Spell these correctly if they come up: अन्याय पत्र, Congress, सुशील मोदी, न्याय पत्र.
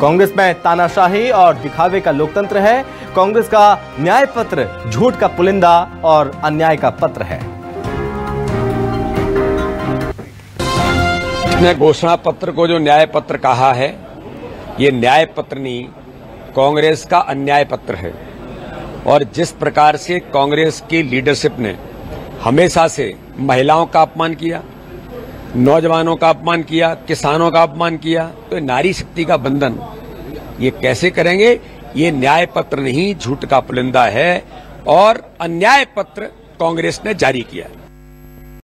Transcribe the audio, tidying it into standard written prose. कांग्रेस में तानाशाही और दिखावे का लोकतंत्र है। कांग्रेस का न्याय पत्र झूठ का पुलिंदा और अन्याय का पत्र है। इसने घोषणा पत्र को जो न्याय पत्र कहा है, ये न्याय पत्र नहीं, कांग्रेस का अन्याय पत्र है। और जिस प्रकार से कांग्रेस की लीडरशिप ने हमेशा से महिलाओं का अपमान किया, नौजवानों का अपमान किया, किसानों का अपमान किया, तो नारी शक्ति का बंधन ये कैसे करेंगे? ये न्याय पत्र नहीं, झूठ का पुलिंदा है और अन्याय पत्र कांग्रेस ने जारी किया।